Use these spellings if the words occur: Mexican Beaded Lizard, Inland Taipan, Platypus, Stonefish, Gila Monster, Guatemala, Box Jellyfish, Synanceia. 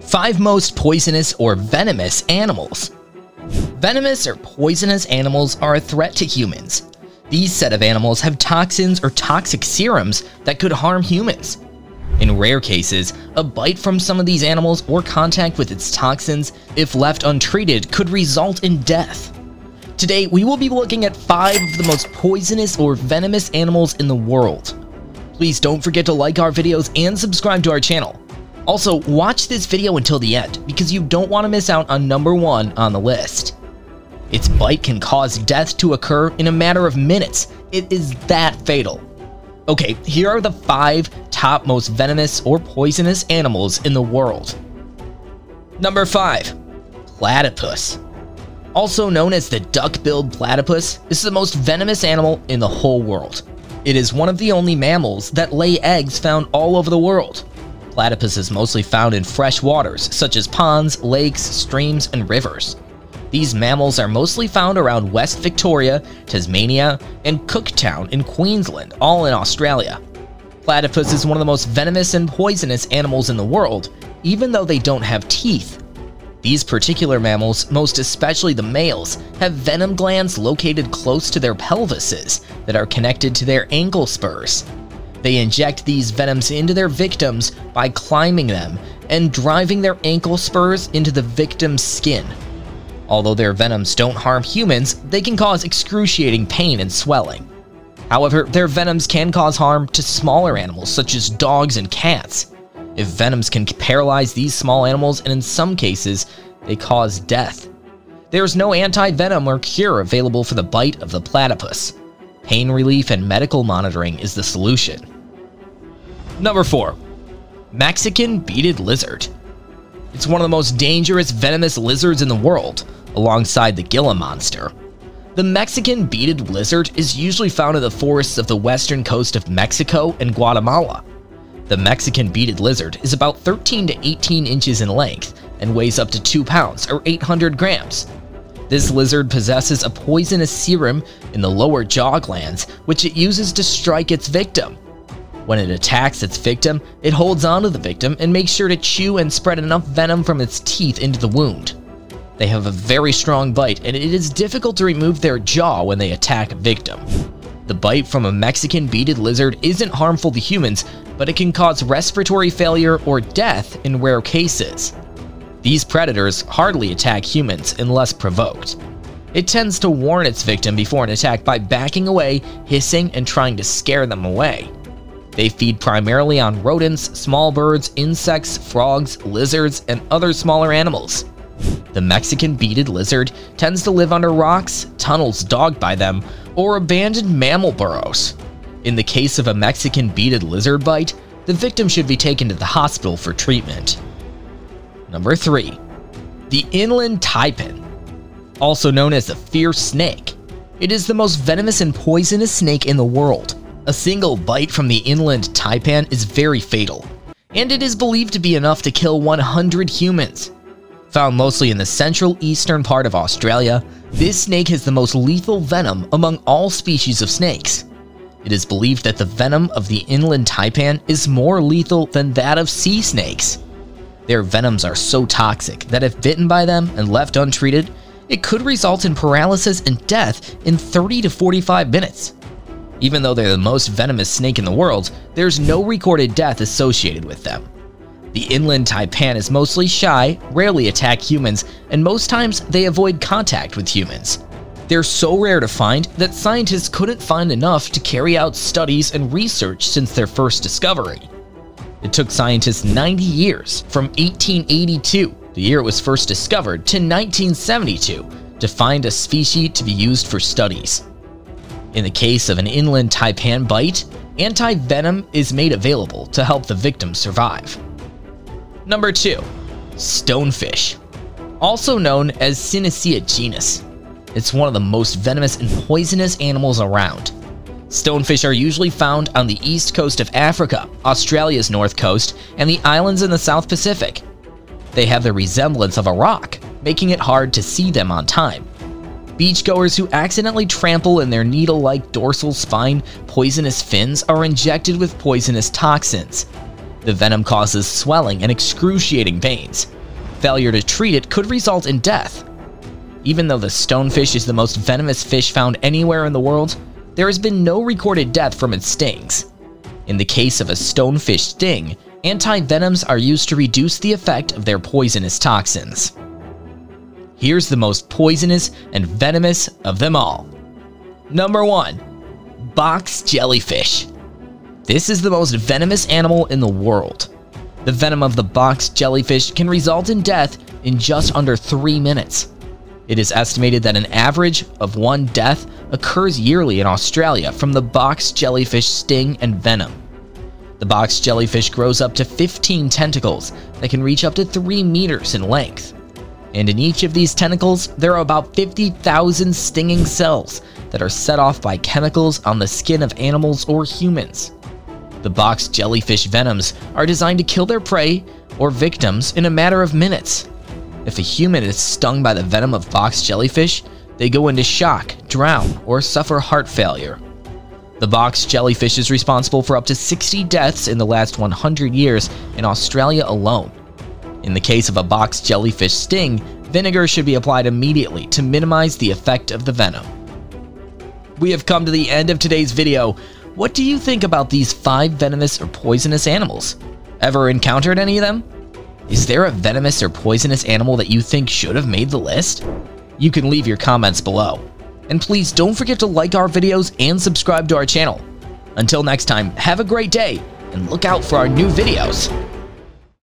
5 most poisonous or venomous animals. Venomous or poisonous animals are a threat to humans. These set of animals have toxins or toxic serums that could harm humans. In rare cases, a bite from some of these animals or contact with its toxins, if left untreated, could result in death. Today, we will be looking at 5 of the most poisonous or venomous animals in the world. Please don't forget to like our videos and subscribe to our channel. Also, watch this video until the end because you don't want to miss out on number 1 on the list. Its bite can cause death to occur in a matter of minutes. It is that fatal. Okay, here are the 5 top most venomous or poisonous animals in the world. Number 5, platypus. Also known as the duck-billed platypus, this is the most venomous animal in the whole world. It is one of the only mammals that lay eggs found all over the world. Platypus is mostly found in fresh waters, such as ponds, lakes, streams, and rivers. These mammals are mostly found around West Victoria, Tasmania, and Cooktown in Queensland, all in Australia. Platypus is one of the most venomous and poisonous animals in the world, even though they don't have teeth. These particular mammals, most especially the males, have venom glands located close to their pelvises that are connected to their ankle spurs. They inject these venoms into their victims by climbing them and driving their ankle spurs into the victim's skin. Although their venoms don't harm humans, they can cause excruciating pain and swelling. However, their venoms can cause harm to smaller animals such as dogs and cats. If venoms can paralyze these small animals, and in some cases, they cause death. There is no anti-venom or cure available for the bite of the platypus. Pain relief and medical monitoring is the solution. Number 4, Mexican Beaded Lizard. It's one of the most dangerous venomous lizards in the world, alongside the Gila Monster. The Mexican Beaded Lizard is usually found in the forests of the western coast of Mexico and Guatemala. The Mexican Beaded Lizard is about 13 to 18 inches in length and weighs up to 2 pounds or 800 grams. This lizard possesses a poisonous serum in the lower jaw glands, which it uses to strike its victim. When it attacks its victim, it holds onto the victim and makes sure to chew and spread enough venom from its teeth into the wound. They have a very strong bite, and it is difficult to remove their jaw when they attack a victim. The bite from a Mexican beaded lizard isn't harmful to humans, but it can cause respiratory failure or death in rare cases. These predators hardly attack humans unless provoked. It tends to warn its victim before an attack by backing away, hissing, and trying to scare them away. They feed primarily on rodents, small birds, insects, frogs, lizards, and other smaller animals. The Mexican beaded lizard tends to live under rocks, tunnels dogged by them, or abandoned mammal burrows. In the case of a Mexican beaded lizard bite, the victim should be taken to the hospital for treatment. Number 3, the Inland Taipan, also known as the fierce snake. It is the most venomous and poisonous snake in the world. A single bite from the Inland Taipan is very fatal, and it is believed to be enough to kill 100 humans. Found mostly in the central eastern part of Australia, this snake has the most lethal venom among all species of snakes. It is believed that the venom of the Inland Taipan is more lethal than that of sea snakes. Their venoms are so toxic that if bitten by them and left untreated, it could result in paralysis and death in 30 to 45 minutes. Even though they're the most venomous snake in the world, there's no recorded death associated with them. The Inland Taipan is mostly shy, rarely attack humans, and most times they avoid contact with humans. They're so rare to find that scientists couldn't find enough to carry out studies and research since their first discovery. It took scientists 90 years, from 1882, the year it was first discovered, to 1972, to find a species to be used for studies. In the case of an Inland Taipan bite, anti-venom is made available to help the victim survive. Number 2, stonefish, also known as Synanceia genus. It's one of the most venomous and poisonous animals around. Stonefish are usually found on the east coast of Africa, Australia's north coast, and the islands in the South Pacific. They have the resemblance of a rock, making it hard to see them on time. Beachgoers who accidentally trample in their needle-like dorsal spine poisonous fins are injected with poisonous toxins. The venom causes swelling and excruciating pains. Failure to treat it could result in death. Even though the stonefish is the most venomous fish found anywhere in the world, there has been no recorded death from its stings. In the case of a stonefish sting, anti-venoms are used to reduce the effect of their poisonous toxins. Here's the most poisonous and venomous of them all. Number 1. Box jellyfish. This is the most venomous animal in the world. The venom of the box jellyfish can result in death in just under 3 minutes. It is estimated that an average of 1 death occurs yearly in Australia from the box jellyfish sting and venom. The box jellyfish grows up to 15 tentacles that can reach up to 3 meters in length. And in each of these tentacles, there are about 50,000 stinging cells that are set off by chemicals on the skin of animals or humans. The box jellyfish venoms are designed to kill their prey or victims in a matter of minutes. If a human is stung by the venom of box jellyfish, they go into shock, drown, or suffer heart failure. The box jellyfish is responsible for up to 60 deaths in the last 100 years in Australia alone. In the case of a box jellyfish sting, vinegar should be applied immediately to minimize the effect of the venom. We have come to the end of today's video. What do you think about these 5 venomous or poisonous animals? Ever encountered any of them? Is there a venomous or poisonous animal that you think should have made the list? You can leave your comments below. And please don't forget to like our videos and subscribe to our channel. Until next time, have a great day and look out for our new videos.